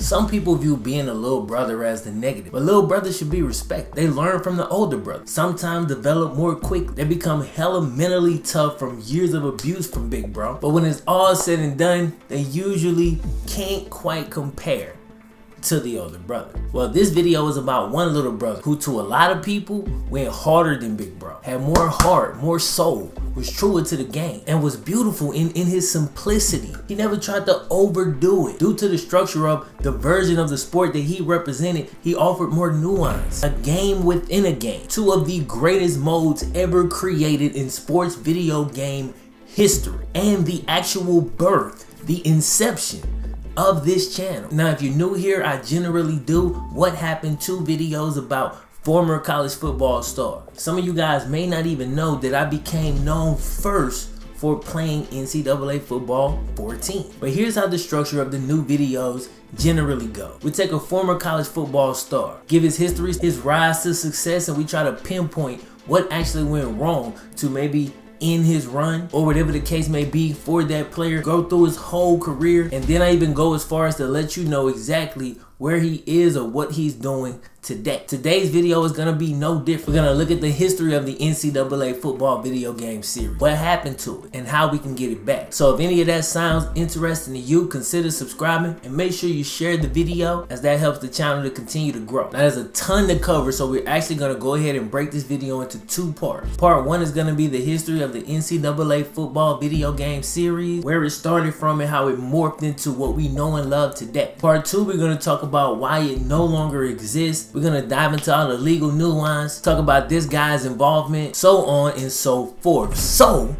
Some people view being a little brother as the negative, but little brothers should be respected. They learn from the older brother, sometimes develop more quick. They become hella mentally tough from years of abuse from big bro. But when it's all said and done, they usually can't quite compare to the older brother. Well, this video is about one little brother who to a lot of people went harder than big bro, had more heart, more soul, was truer to the game, and was beautiful in his simplicity. He never tried to overdo it. Due to the structure of the version of the sport that he represented, he offered more nuance, a game within a game, two of the greatest modes ever created in sports video game history, and the actual birth, the inception of this channel. Now, if you're new here, I generally do What Happened 2 videos about former college football stars. Some of you guys may not even know that I became known first for playing NCAA football 14. But here's how the structure of the new videos generally go. We take a former college football star, give his history, his rise to success, and we try to pinpoint what actually went wrong to maybe in his run or whatever the case may be for that player, go through his whole career, and then I even go as far as to let you know exactly where he is or what he's doing today. Today's video is gonna be no different. We're gonna look at the history of the NCAA football video game series, what happened to it, and how we can get it back. So if any of that sounds interesting to you, consider subscribing and make sure you share the video, as that helps the channel to continue to grow. Now, there's a ton to cover, so we're actually gonna go ahead and break this video into two parts. Part one is gonna be the history of the NCAA football video game series, where it started from and how it morphed into what we know and love today. Part two, we're gonna talk about why it no longer exists. We're gonna dive into all the legal nuance, talk about this guy's involvement, so on and so forth. So,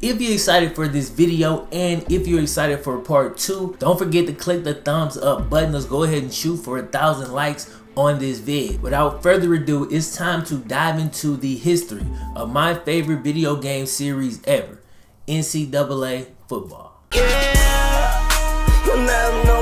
if you're excited for this video and if you're excited for part two, don't forget to click the thumbs up button. Let's go ahead and shoot for 1,000 likes on this vid. Without further ado, it's time to dive into the history of my favorite video game series ever, NCAA football. Yeah, you'll never know.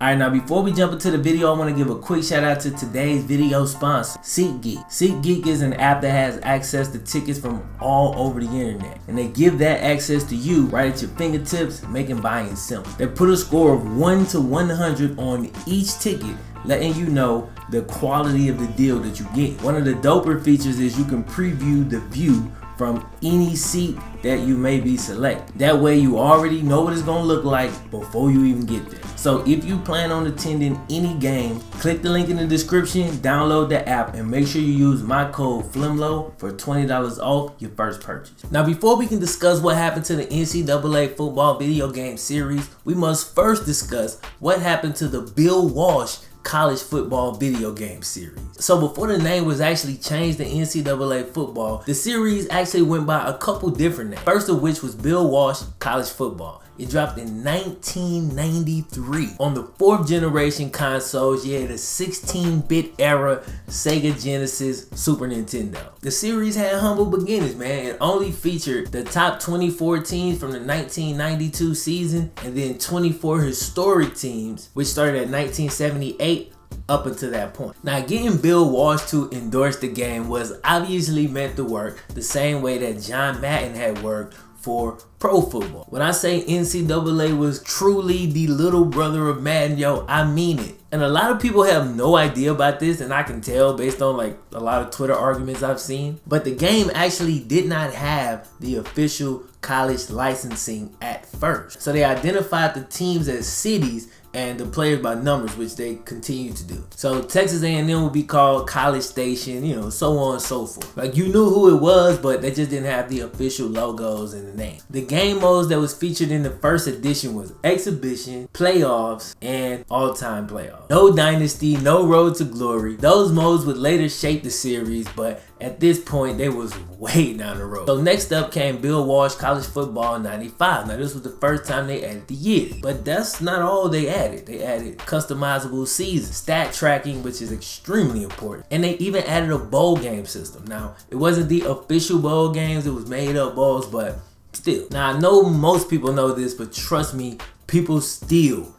Alright, now before we jump into the video, I want to give a quick shout out to today's video sponsor, SeatGeek. SeatGeek is an app that has access to tickets from all over the internet, and they give that access to you right at your fingertips, making buying simple. They put a score of 1 to 100 on each ticket, letting you know the quality of the deal that you get. One of the doper features is you can preview the view from any seat that you may be select. That way you already know what it's gonna look like before you even get there. So if you plan on attending any game, click the link in the description, download the app, and make sure you use my code FLEMLO for $20 off your first purchase. Now before we can discuss what happened to the NCAA football video game series, we must first discuss what happened to the Bill Walsh College Football video game series. So before the name was actually changed to NCAA football, the series actually went by a couple different names, first of which was Bill Walsh College Football. It dropped in 1993 on the 4th generation consoles, yeah, the 16-bit era Sega Genesis, Super Nintendo. The series had humble beginnings, man. It only featured the top 24 teams from the 1992 season and then 24 historic teams, which started at 1978 up until that point. Now, getting Bill Walsh to endorse the game was obviously meant to work the same way that John Madden had worked for pro football. When I say NCAA was truly the little brother of Madden, yo, I mean it. And a lot of people have no idea about this, and I can tell based on like a lot of Twitter arguments I've seen, but the game actually did not have the official college licensing at first. So they identified the teams as cities and the players by numbers, which they continue to do. So Texas A&M would be called College Station, you know, so on and so forth. Like, you knew who it was, but they just didn't have the official logos and the name. The game modes that was featured in the first edition was exhibition, playoffs, and all-time playoffs. No dynasty, no road to glory. Those modes would later shape the series, but at this point, they was way down the road. So next up came Bill Walsh College Football 95. Now this was the first time they added the years, but that's not all they added. They added customizable seasons, stat tracking, which is extremely important, and they even added a bowl game system. Now it wasn't the official bowl games, it was made up bowls, but still. Now I know most people know this, but trust me, people still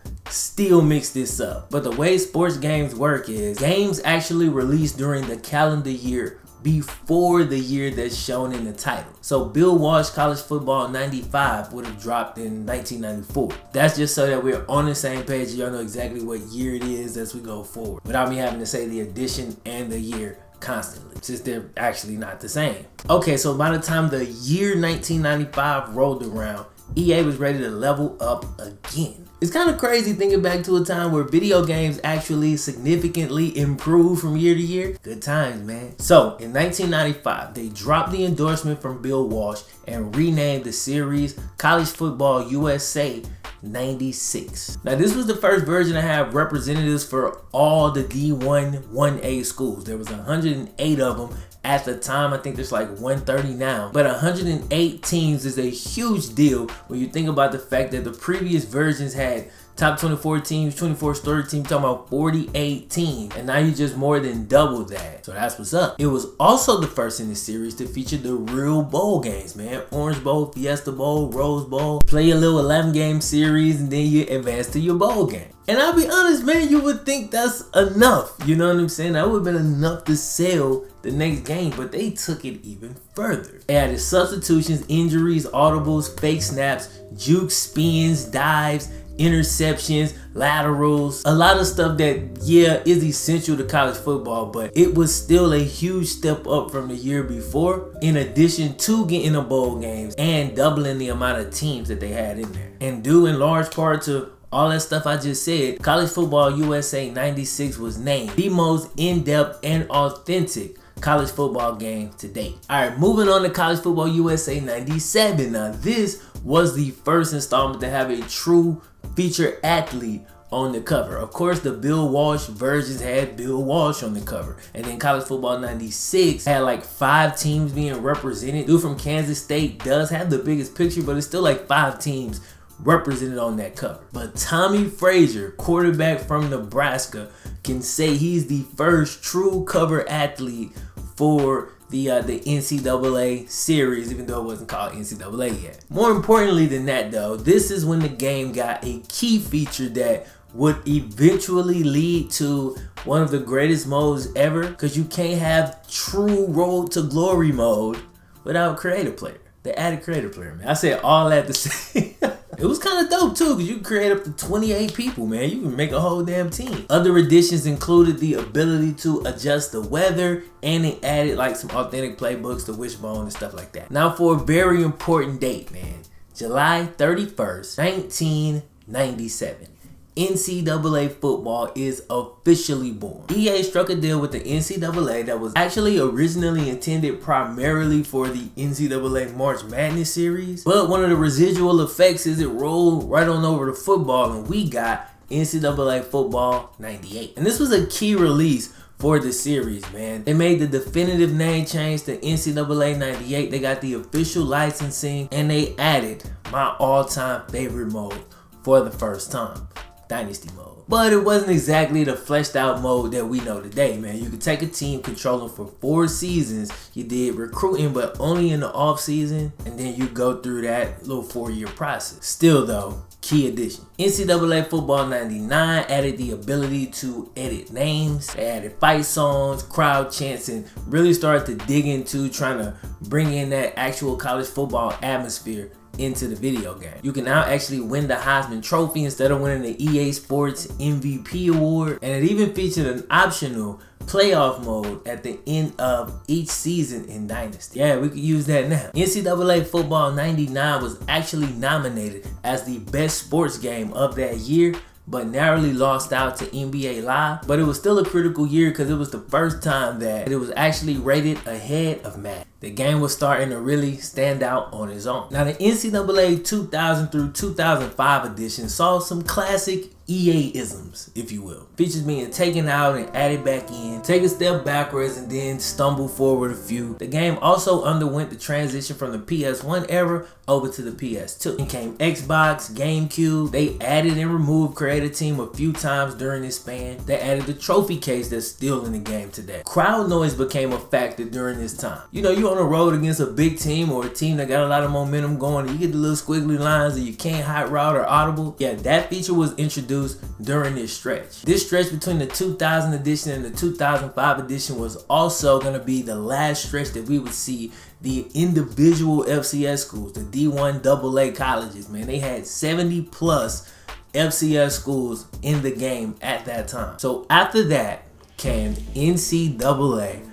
mix this up. But the way sports games work is games actually released during the calendar year before the year that's shown in the title. So Bill Walsh College Football 95 would have dropped in 1994. That's just so that we're on the same page. Y'all know exactly what year it is as we go forward without me having to say the edition and the year constantly, since they're actually not the same. Okay, so by the time the year 1995 rolled around, EA was ready to level up again. It's kind of crazy thinking back to a time where video games actually significantly improved from year to year. Good times, man. So in 1995, they dropped the endorsement from Bill Walsh and renamed the series College Football USA 96. Now this was the first version to have representatives for all the D1 1A schools. There was 108 of them at the time. I think there's like 130 now, but 108 teams is a huge deal when you think about the fact that the previous versions had top 24 teams, 24 story teams, talking about 48 teams, and now you just more than double that. So that's what's up. It was also the first in the series to feature the real bowl games, man. Orange Bowl, Fiesta Bowl, Rose Bowl. Play a little 11 game series and then you advance to your bowl game. And I'll be honest, man, you would think that's enough. You know what I'm saying? That would have been enough to sell the next game, but they took it even further. They added substitutions, injuries, audibles, fake snaps, jukes, spins, dives, interceptions, laterals, a lot of stuff that, yeah, is essential to college football, but it was still a huge step up from the year before, in addition to getting the bowl games and doubling the amount of teams that they had in there. And due in large part to all that stuff I just said, College Football USA 96 was named the most in-depth and authentic college football game to date. All right, moving on to College Football USA 97. Now, this was the first installment to have a true feature athlete on the cover. Of course, the Bill Walsh versions had Bill Walsh on the cover, and then College Football 96 had like 5 teams being represented. Dude from Kansas State does have the biggest picture, but it's still like 5 teams represented on that cover. But Tommy Frazier, quarterback from Nebraska, can say he's the first true cover athlete for the NCAA series, even though it wasn't called NCAA yet. More importantly than that though, this is when the game got a key feature that would eventually lead to one of the greatest modes ever, because you can't have true road to glory mode without creative player. They added creative player, man. I said all that to say. It was kind of dope too, because you can create up to 28 people, man. You can make a whole damn team. Other additions included the ability to adjust the weather, and it added like some authentic playbooks to Wishbone and stuff like that. Now for a very important date, man. July 31st, 1997. NCAA football is officially born. EA struck a deal with the NCAA that was actually originally intended primarily for the NCAA March Madness series, but one of the residual effects is it rolled right on over to football, and we got NCAA Football 98. And this was a key release for the series, man. They made the definitive name change to NCAA 98, they got the official licensing, and they added my all-time favorite mode for the first time. Dynasty mode. But it wasn't exactly the fleshed out mode that we know today, man. You could take a team, control them for 4 seasons. You did recruiting, but only in the off season, and then you go through that little 4-year process. Still though, key addition. NCAA Football 99 added the ability to edit names. They added fight songs, crowd chants, and really started to dig into trying to bring in that actual college football atmosphere into the video game. You can now actually win the Heisman Trophy instead of winning the EA Sports MVP award, and it even featured an optional playoff mode at the end of each season in Dynasty. Yeah, we could use that now. NCAA Football 99 was actually nominated as the best sports game of that year, but narrowly lost out to NBA Live. But it was still a critical year because it was the first time that it was actually rated ahead of Madden. The game was starting to really stand out on its own. Now the NCAA 2000 through 2005 edition saw some classic EA-isms, if you will. Features being taken out and added back in, take a step backwards and then stumble forward a few. The game also underwent the transition from the PS1 era over to the PS2. In came Xbox, GameCube. They added and removed Creative Team a few times during this span. They added the trophy case that's still in the game today. Crowd noise became a factor during this time. You know, you're on the road against a big team or a team that got a lot of momentum going, and you get the little squiggly lines that you can't hot route or audible. Yeah, that feature was introduced reviews during this stretch. This stretch between the 2000 edition and the 2005 edition was also going to be the last stretch that we would see the individual FCS schools, the D1 AA colleges, man. They had 70 plus FCS schools in the game at that time. So after that came NCAA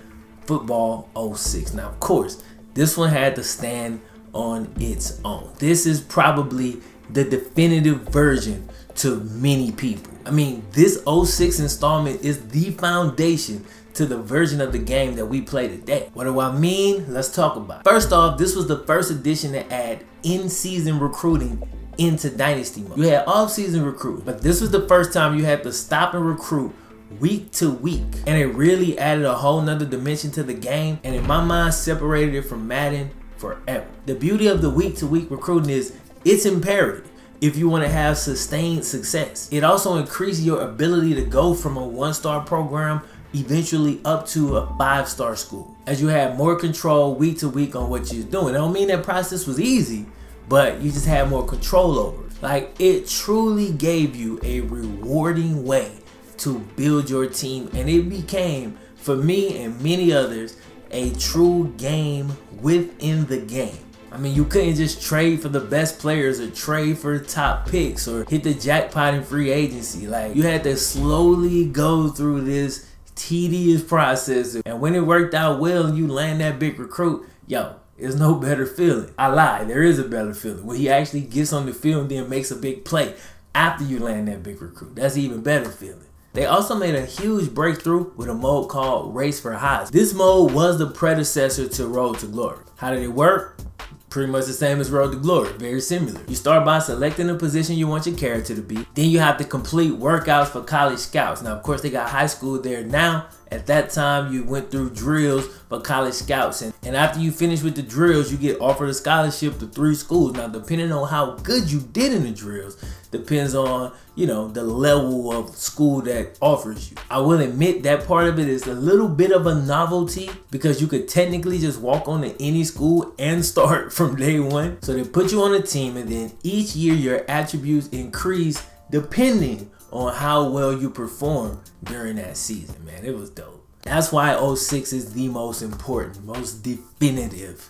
Football 06. Now, of course, this one had to stand on its own. This is probably the definitive version to many people. I mean, this 06 installment is the foundation to the version of the game that we play today. What do I mean? Let's talk about it. First off, this was the first edition to add in-season recruiting into Dynasty mode. You had off-season recruiting, but this was the first time you had to stop and recruit week to week, and it really added a whole nother dimension to the game, and in my mind separated it from Madden forever. The beauty of the week to week recruiting is it's imperative if you want to have sustained success. It also increases your ability to go from a one-star program eventually up to a five-star school, as you have more control week to week on what you're doing. I don't mean that process was easy, but you just have more control over it. Like, it truly gave you a rewarding way to build your team, and it became, for me and many others, a true game within the game. I mean, you couldn't just trade for the best players or trade for top picks or hit the jackpot in free agency. Like, you had to slowly go through this tedious process, and when it worked out well and you land that big recruit, yo, there's no better feeling. I lied, there is a better feeling when he actually gets on the field and then makes a big play after you land that big recruit. That's even better feeling. They also made a huge breakthrough with a mode called Race for Highs. This mode was the predecessor to Road to Glory. How did it work? Pretty much the same as Road to Glory, very similar. You start by selecting the position you want your character to be. Then you have to complete workouts for college scouts. Now, of course, they got high school there now. At that time, you went through drills for college scouts. And after you finish with the drills, you get offered a scholarship to 3 schools. Now, depending on how good you did in the drills, depends on, you know, the level of school that offers you. I will admit that part of it is a little bit of a novelty, because you could technically just walk on to any school and start from day one. So they put you on a team, and then each year your attributes increase depending on how well you perform during that season, man. It was dope. That's why 06 is the most important, most definitive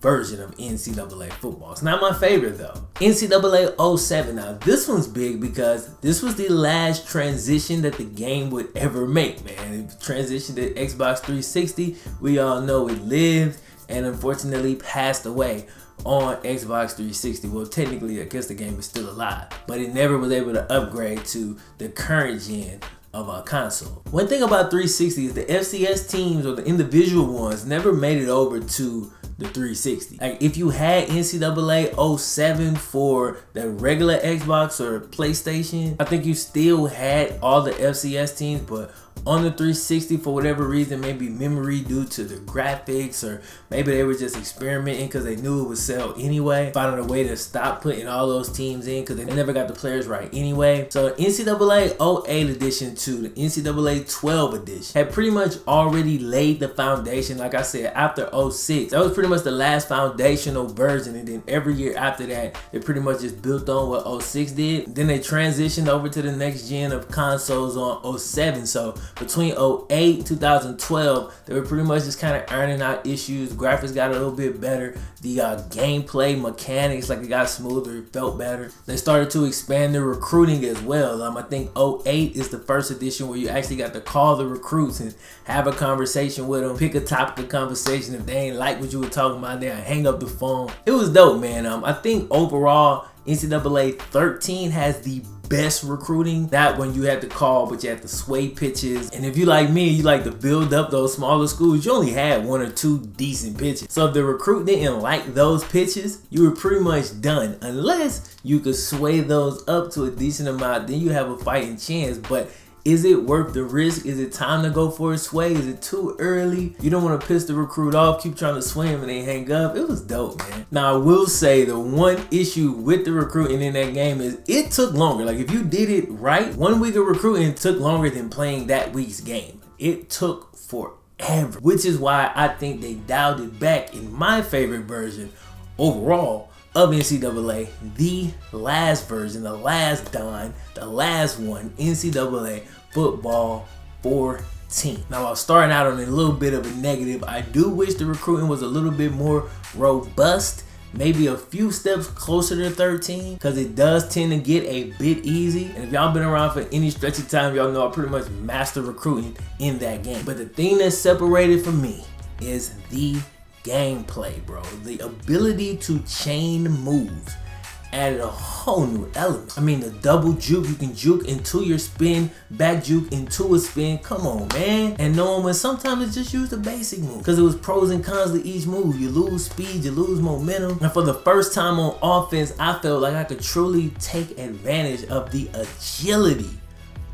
version of NCAA football. It's not my favorite though. NCAA 07, now this one's big because this was the last transition that the game would ever make, man. It transitioned to Xbox 360. We all know it lived and unfortunately passed away on Xbox 360. Well, technically, I guess the game is still alive, but it never was able to upgrade to the current gen of our console. One thing about 360 is the FCS teams or the individual ones never made it over to the 360. Like, if you had NCAA 07 for the regular Xbox or PlayStation, I think you still had all the FCS teams, but on the 360, for whatever reason, maybe memory due to the graphics, or maybe they were just experimenting because they knew it would sell anyway, finding a way to stop putting all those teams in because they never got the players right anyway. So NCAA 08 edition to the NCAA 12 edition had pretty much already laid the foundation. Like I said, after 06, that was pretty much the last foundational version, and then every year after that, they pretty much just built on what 06 did. Then they transitioned over to the next gen of consoles on 07. So between 08, 2012, they were pretty much just kind of ironing out issues. Graphics got a little bit better. The gameplay mechanics, like, it got smoother, it felt better. They started to expand their recruiting as well. I think 08 is the first edition where you actually got to call the recruits and have a conversation with them, pick a topic of conversation. If they ain't like what you were talking about, they'll hang up the phone. It was dope, man. I think overall, NCAA 13 has the best recruiting. That one you had to call, but you had to sway pitches. And if you like me, you like to build up those smaller schools, you only had 1 or 2 decent pitches. So if the recruit didn't like those pitches, you were pretty much done. Unless you could sway those up to a decent amount, then you have a fighting chance. But is it worth the risk? Is it time to go for a sway? Is it too early? You don't want to piss the recruit off, keep trying to sway him and they hang up. It was dope, man. Now, I will say the one issue with the recruiting in that game is it took longer. Like, if you did it right, 1 week of recruiting took longer than playing that week's game. It took forever, which is why I think they dialed it back in my favorite version overall of NCAA, the last version, the last Don, the last one, NCAA Football 14. Now, while starting out on a little bit of a negative, I do wish the recruiting was a little bit more robust, maybe a few steps closer to 13, because it does tend to get a bit easy. And if y'all been around for any stretch of time, y'all know I pretty much mastered recruiting in that game. But the thing that's separated from me is the gameplay, bro. The ability to chain moves added a whole new element. I mean, the double juke, you can juke into your spin, back juke into a spin. Come on, man. And knowing when sometimes it's just use the basic move, because it was pros and cons to each move. You lose speed, you lose momentum. And for the first time on offense, I felt like I could truly take advantage of the agility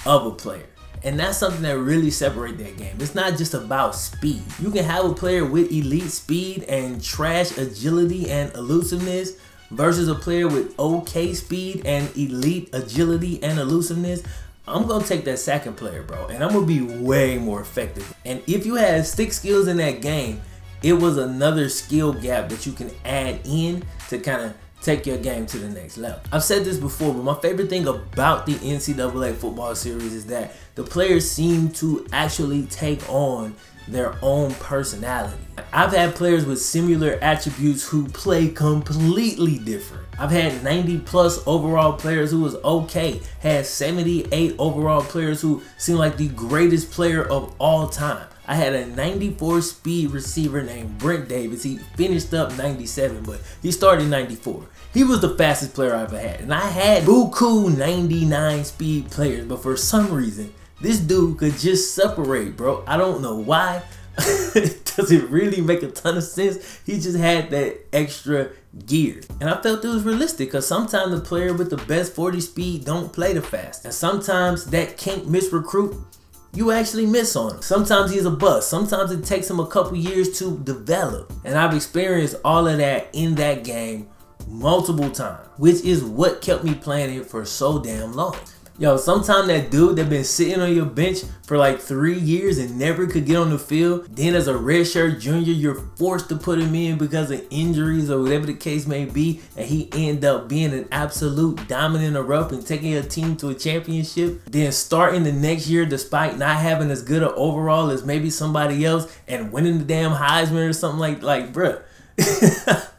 of a player. And that's something that really separates that game. It's not just about speed. You can have a player with elite speed and trash agility and elusiveness versus a player with okay speed and elite agility and elusiveness. I'm going to take that second player, bro, and I'm going to be way more effective. And if you had 6 skills in that game, it was another skill gap that you can add in to kind of take your game to the next level. I've said this before, but my favorite thing about the NCAA football series is that the players seem to actually take on their own personality. I've had players with similar attributes who play completely different. I've had 90+ overall players who was okay, had 78 overall players who seemed like the greatest player of all time. I had a 94 speed receiver named Brent Davis. He finished up 97, but he started 94. He was the fastest player I ever had. And I had buku 99 speed players, but for some reason, this dude could just separate, bro. I don't know why. It doesn't really make a ton of sense. He just had that extra gear. And I felt it was realistic because sometimes the player with the best 40 speed don't play the fast. And sometimes that kink misrecruit, you actually miss on him. Sometimes he's a bust. Sometimes it takes him a couple years to develop. And I've experienced all of that in that game multiple times, which is what kept me playing it for so damn long. Yo, sometimes that dude that been sitting on your bench for like 3 years and never could get on the field, then as a redshirt junior, you're forced to put him in because of injuries or whatever the case may be, and he end up being an absolute dominant erupt and taking your team to a championship. Then starting the next year despite not having as good an overall as maybe somebody else and winning the damn Heisman or something like bruh.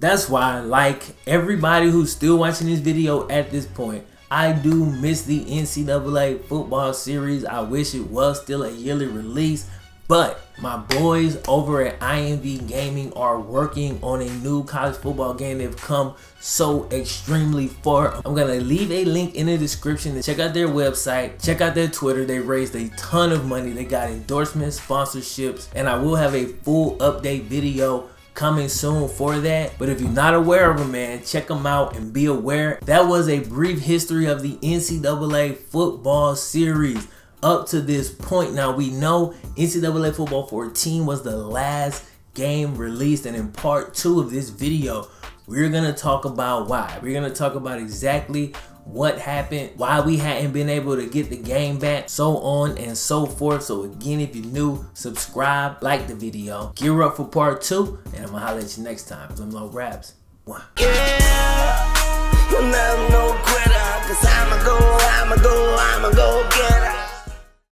That's why, like everybody who's still watching this video at this point, I do miss the NCAA football series. I wish it was still a yearly release, but my boys over at IMV Gaming are working on a new college football game. They've come so extremely far. I'm gonna leave a link in the description to check out their website, check out their Twitter. They raised a ton of money. They got endorsements, sponsorships, and I will have a full update video coming soon for that. But if you're not aware of them, man, check them out and be aware. That was a brief history of the NCAA football series up to this point. Now we know NCAA football 14 was the last game released, and in part 2 of this video, we're gonna talk about why. We're gonna talk about exactly what happened, why we hadn't been able to get the game back, so on and so forth. So again, if you're new, subscribe, like the video, gear up for part 2, and I'm gonna holler at you next time. FlemLo Raps, one. Yeah, you'll never know quitter, cause I'ma go, I'ma go, I'ma go get it.